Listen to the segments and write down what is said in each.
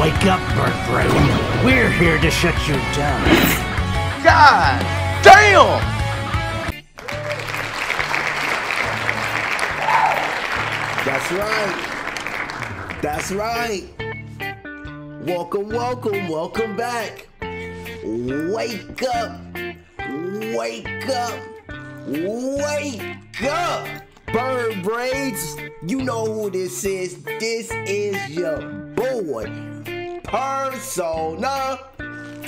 Wake up, burnt brain. We're here to shut you down. God damn! That's right. That's right. Welcome, welcome, welcome back. Wake up. Wake up. Wake up. Burn braids, you know who this is. This is your boy, Persona,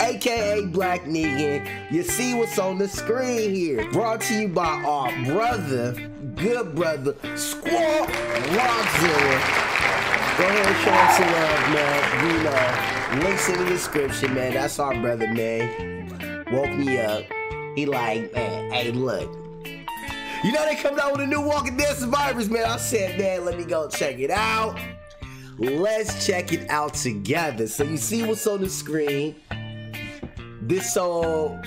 aka Black Negan. You see what's on the screen here. Brought to you by our brother, good brother, Squawk Rockzilla. Go ahead and show us some love, man. You know, links in the description, man. That's our brother, man. Woke me up. He like, man, hey, look. You know they coming out with a new Walking Dead Survivors, man. I said, man, let me go check it out. Let's check it out together. So you see what's on the screen. This old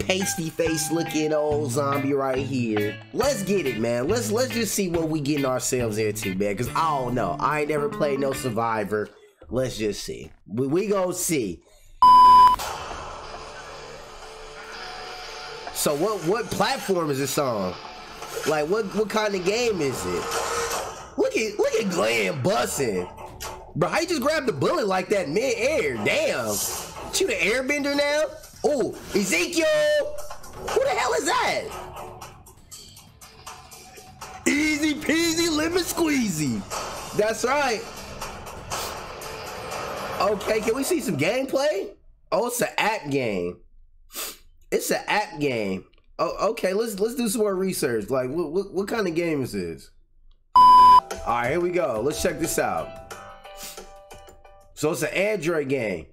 pasty face looking old zombie right here. Let's get it, man. Let's just see what we getting ourselves into, man. Cause I don't know. I ain't never played no Survivor. Let's just see. We gonna see. So what platform is this on? Like what kind of game is it? Look at Glenn busting. Bro, how you just grab the bullet like that mid-air? Damn. You the airbender now? Oh, Ezekiel! Who the hell is that? Easy peasy lemon squeezy. That's right. Okay, can we see some gameplay? Oh, it's an app game. It's an app game. Oh, okay, let's do some more research. Like, what kind of game is this? All right, here we go. Let's check this out. So it's an Android game.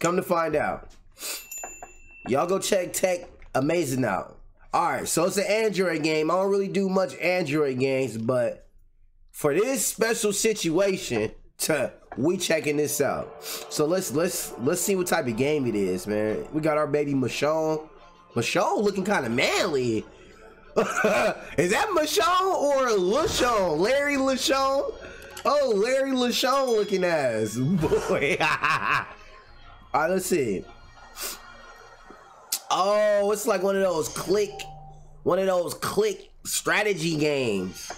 Come to find out. Y'all go check Tech Amazing out. All right, so it's an Android game. I don't really do much Android games, but for this special situation, we checking this out. So let's see what type of game it is, man. We got our baby Michonne. Michonne looking kind of manly. Is that Michonne or LaShawn? Larry LaShawn? Oh, Larry LaShawn looking ass. Boy. All right, let's see. Oh, it's like one of those click strategy games.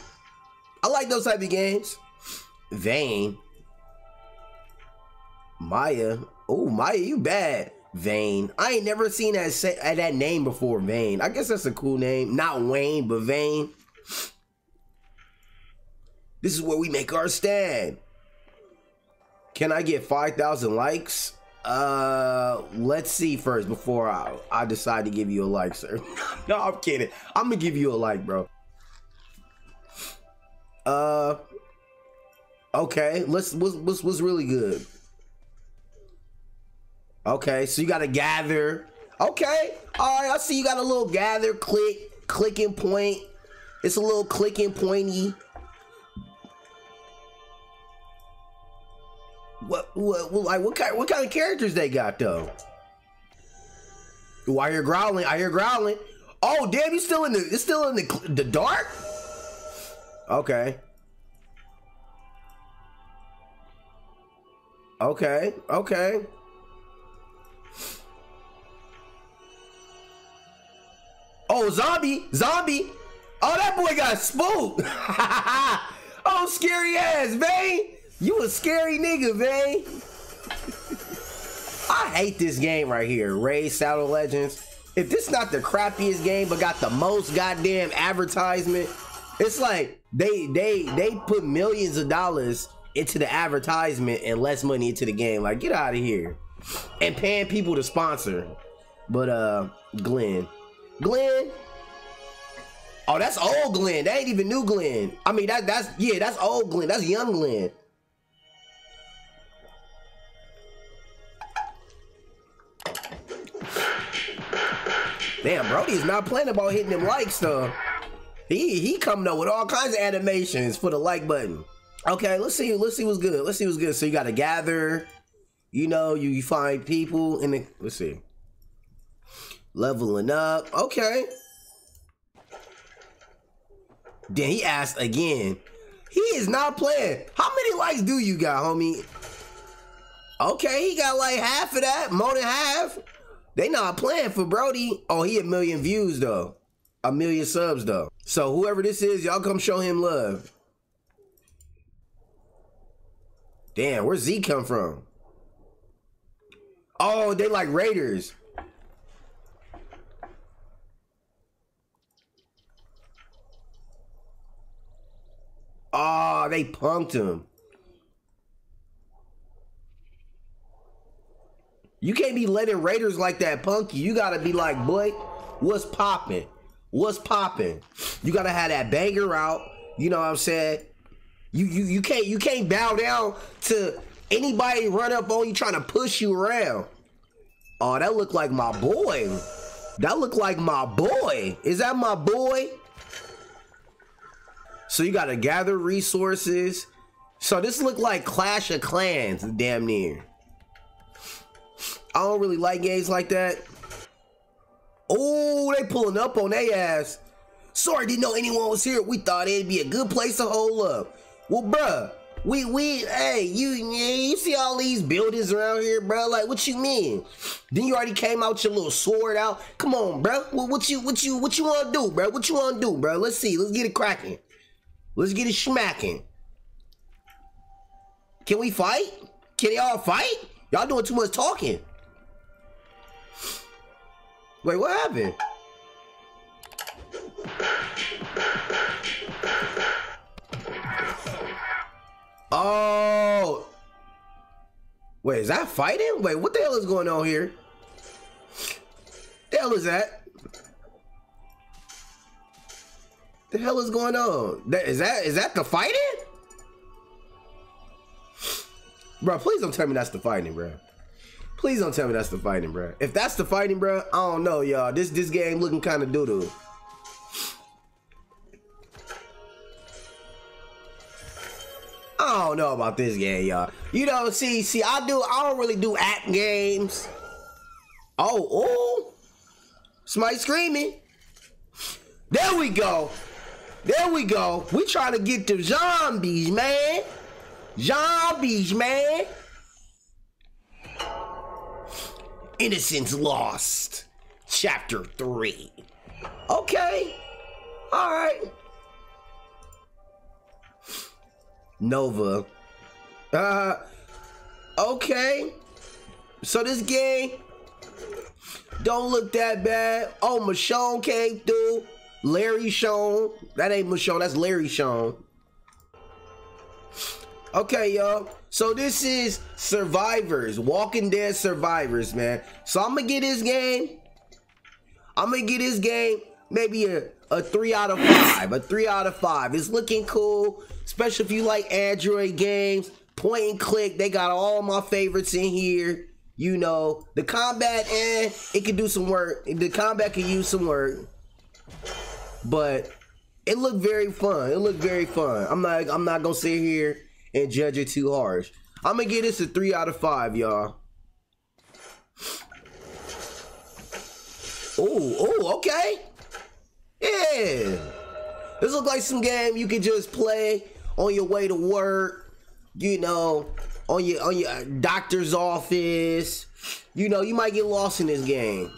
I like those type of games. Vane. Maya. Oh, Maya, you bad. Vane. I ain't never seen that name before, Vane. I guess that's a cool name. Not Wayne, but Vane. This is where we make our stand. Can I get 5,000 likes? Let's see first before I decide to give you a like, sir. No, I'm kidding. I'm gonna give you a like, bro. Okay, what's really good? Okay, so you gotta gather. Okay, all right, I see you got a little gather, click and point. It's a little click and pointy. What kind of characters they got though? Ooh, I hear growling. I hear growling. Oh damn, you still in the? It's still in the dark. Okay. Okay. Okay. Oh, zombie! Oh, that boy got spooked. Oh, scary ass, Vane. You a scary nigga, Vane. I hate this game right here, Ray Saddle Legends. If this not the crappiest game, but got the most goddamn advertisement, it's like they put millions of dollars into the advertisement and less money into the game. Like, get out of here. And paying people to sponsor. But Glenn. Oh, that's old Glenn. That ain't even new Glenn. I mean that's old Glenn. That's young Glenn. Damn, Brody is not playing about hitting them likes though. He coming up with all kinds of animations for the like button. Okay, let's see what's good. Let's see what's good. So you gotta gather. You know, you find people and then let's see. Leveling up. Okay. Then he asked again. He is not playing. How many likes do you got, homie? Okay, he got like half of that, more than half. They not playing for Brody. Oh, he a million views though. A million subs though. So whoever this is, y'all come show him love. Damn, where Z come from? Oh, they like Raiders. Oh, they punked him. You can't be letting Raiders like that punk you. You gotta be like, boy, what's poppin'? What's poppin'? You gotta have that banger out. You know what I'm saying? You can't bow down to anybody run up on you trying to push you around. Oh, that look like my boy. That look like my boy. Is that my boy? So you gotta gather resources. So this look like Clash of Clans, damn near. I don't really like games like that. Oh, they pulling up on their ass. Sorry, didn't know anyone was here. We thought it'd be a good place to hold up. Well, bruh, hey, you see all these buildings around here, bruh? Like, what you mean? Then you already came out your little sword out. Come on, bruh. What you wanna do, bruh? What you wanna do, bruh? Let's see. Let's get it cracking. Let's get it smacking. Can we fight? Can y'all fight? Y'all doing too much talking. Wait, what happened? Oh. Wait, is that fighting? Wait, what the hell is going on here? The hell is that? The hell is going on? Is that the fighting? Bro, please don't tell me that's the fighting, bro. Please don't tell me that's the fighting, bro. If that's the fighting, bro, I don't know, y'all. This game looking kind of doo-doo. I don't know about this game, y'all. You know, see, I don't really do app games. Oh, somebody screaming. There we go. There we go. We trying to get the zombies, man. Zombies, man. Innocence Lost, Chapter 3. Okay. All right. Nova. Okay. So this game don't look that bad. Oh, Michonne came through. Larry Shawn. That ain't Michonne. That's Larry Shawn. Okay, y'all. So this is Survivors, Walking Dead Survivors, man. So I'm gonna get this game. I'm gonna get this game maybe a 3 out of 5. A 3 out of 5. It's looking cool, especially if you like Android games, point and click. They got all my favorites in here. You know, the combat, and it can do some work. The combat can use some work, but it looked very fun. It looked very fun. I'm not gonna sit here and judge it too harsh. I'm gonna give this a 3 out of 5, y'all. Oh, okay. Yeah, this looks like some game you can just play on your way to work. You know, on your doctor's office. You know, you might get lost in this game.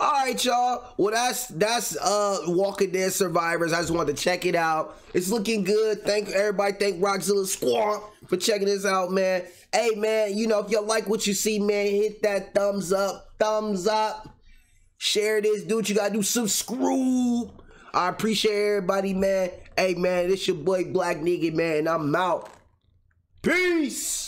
All right, y'all. Well, that's Walking Dead Survivors. I just wanted to check it out. It's looking good. Thank everybody. Thank Rockzilla Squad for checking this out, man. Hey, man, you know, if y'all like what you see, man, hit that thumbs up. Thumbs up. Share this. Do what you gotta do. Subscribe. I appreciate everybody, man. Hey, man, this your boy Black Negan, man, and I'm out. Peace.